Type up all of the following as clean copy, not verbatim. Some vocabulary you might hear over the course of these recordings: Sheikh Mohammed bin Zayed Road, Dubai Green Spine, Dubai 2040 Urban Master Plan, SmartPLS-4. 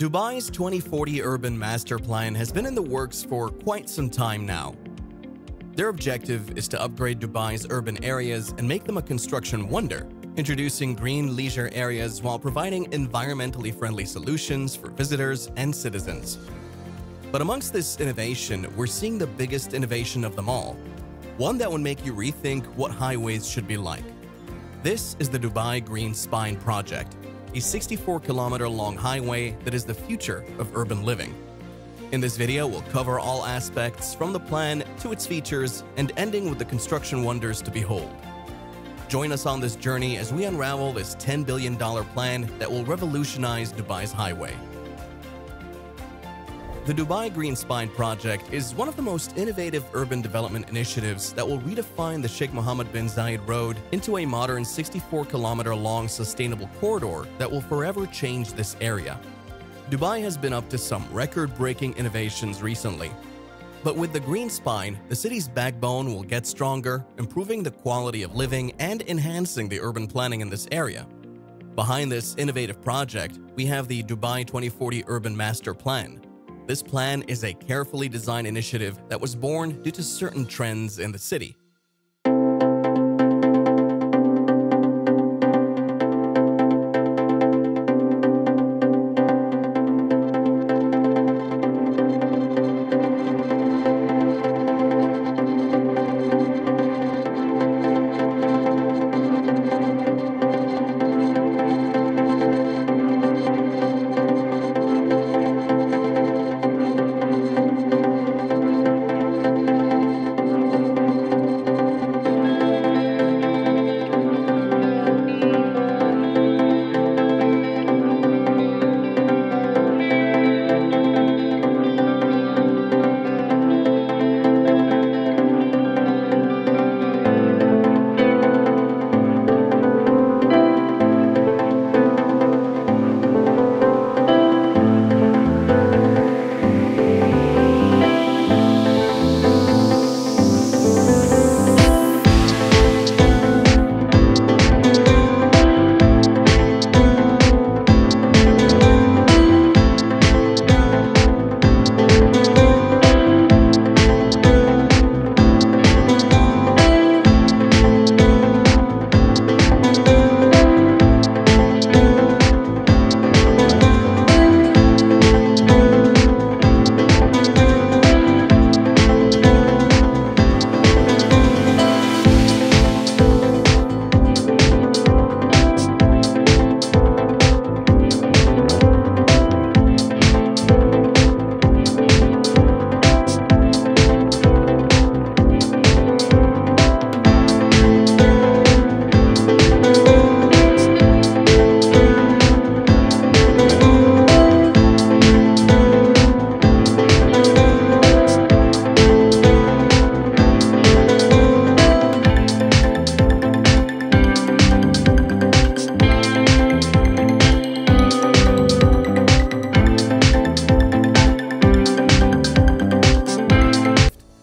Dubai's 2040 Urban Master Plan has been in the works for quite some time now. Their objective is to upgrade Dubai's urban areas and make them a construction wonder, introducing green leisure areas while providing environmentally friendly solutions for visitors and citizens. But amongst this innovation, we're seeing the biggest innovation of them all, one that would make you rethink what highways should be like. This is the Dubai Green Spine project, a 64-kilometer-long highway that is the future of urban living. In this video, we'll cover all aspects from the plan to its features and ending with the construction wonders to behold. Join us on this journey as we unravel this $10 billion plan that will revolutionize Dubai's highway. The Dubai Green Spine project is one of the most innovative urban development initiatives that will redefine the Sheikh Mohammed bin Zayed Road into a modern 64-kilometer-long sustainable corridor that will forever change this area. Dubai has been up to some record-breaking innovations recently. But with the Green Spine, the city's backbone will get stronger, improving the quality of living and enhancing the urban planning in this area. Behind this innovative project, we have the Dubai 2040 Urban Master Plan. This plan is a carefully designed initiative that was born due to certain trends in the city.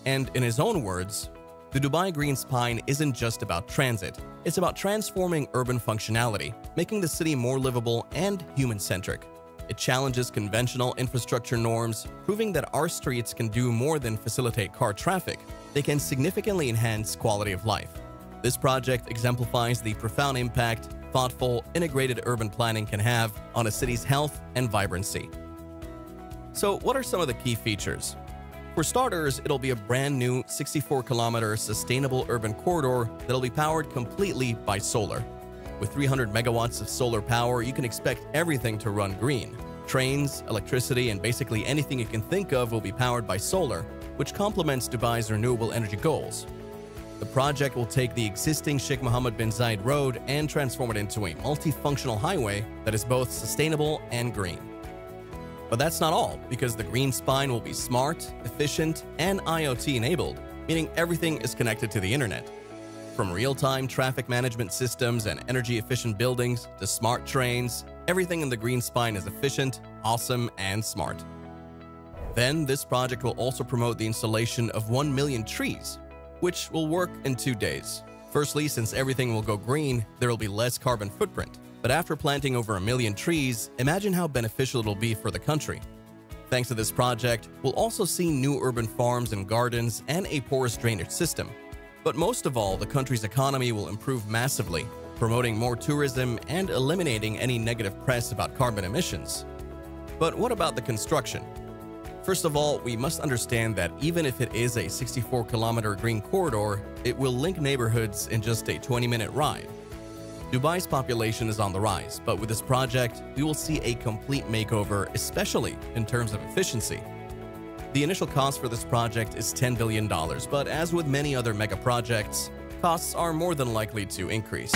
And in his own words, the Dubai Green Spine isn't just about transit. It's about transforming urban functionality, making the city more livable and human-centric. It challenges conventional infrastructure norms, proving that our streets can do more than facilitate car traffic. They can significantly enhance quality of life. This project exemplifies the profound impact thoughtful, integrated urban planning can have on a city's health and vibrancy. So, what are some of the key features? For starters, it'll be a brand new 64-kilometer sustainable urban corridor that'll be powered completely by solar. With 300 megawatts of solar power, you can expect everything to run green. Trains, electricity, and basically anything you can think of will be powered by solar, which complements Dubai's renewable energy goals. The project will take the existing Sheikh Mohammed bin Zayed Road and transform it into a multifunctional highway that is both sustainable and green. But that's not all, because the Green Spine will be smart, efficient, and IoT-enabled, meaning everything is connected to the internet. From real-time traffic management systems and energy-efficient buildings to smart trains, everything in the Green Spine is efficient, awesome, and smart. Then, this project will also promote the installation of 1 million trees, which will work in 2 days. Firstly, since everything will go green, there will be less carbon footprint. But after planting over 1 million trees, imagine how beneficial it'll be for the country. Thanks to this project, we'll also see new urban farms and gardens and a porous drainage system. But most of all, the country's economy will improve massively, promoting more tourism and eliminating any negative press about carbon emissions. But what about the construction? First of all, we must understand that even if it is a 64-kilometer green corridor, it will link neighborhoods in just a 20-minute ride. Dubai's population is on the rise, but with this project, we will see a complete makeover, especially in terms of efficiency. The initial cost for this project is $10 billion, but as with many other mega projects, costs are more than likely to increase.